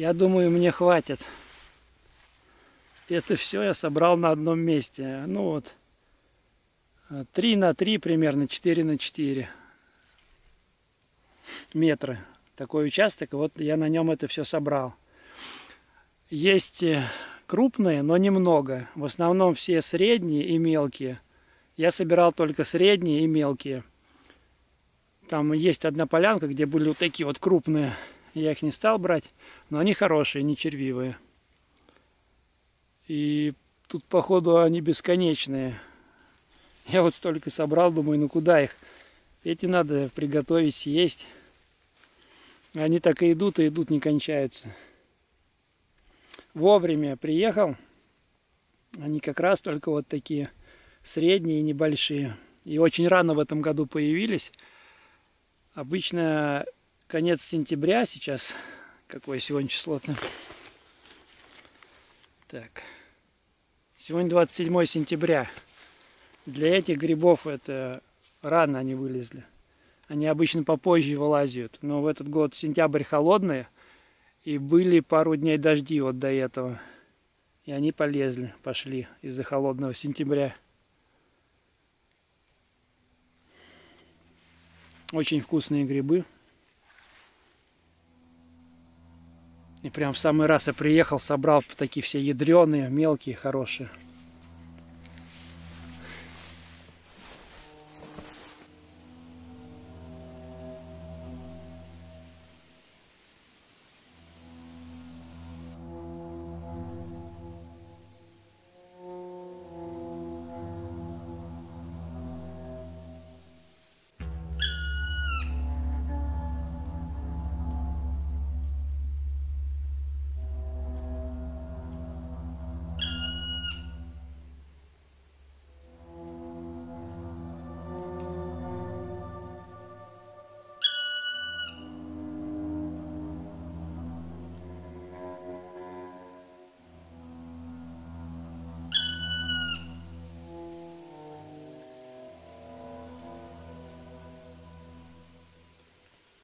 Я думаю, мне хватит. Это все я собрал на одном месте. Ну вот, 3 на 3 примерно, 4 на 4 метра. Такой участок, вот я на нем это все собрал. Есть крупные, но немного. В основном все средние и мелкие. Я собирал только средние и мелкие. Там есть одна полянка, где были вот такие вот крупные. Я их не стал брать, но они хорошие, не червивые. И тут, походу, они бесконечные. Я вот столько собрал, думаю, ну куда их? Эти надо приготовить, съесть. Они так и идут, не кончаются. Вовремя приехал. Они как раз только вот такие средние и небольшие. И очень рано в этом году появились. Обычно конец сентября сейчас. Какое сегодня число-то? Так. Сегодня 27 сентября. Для этих грибов это рано они вылезли. Они обычно попозже вылазят. Но в этот год сентябрь холодный. И были пару дней дожди вот до этого. И они полезли, пошли из-за холодного сентября. Очень вкусные грибы. И прям в самый раз я приехал, собрал такие все ядреные, мелкие, хорошие.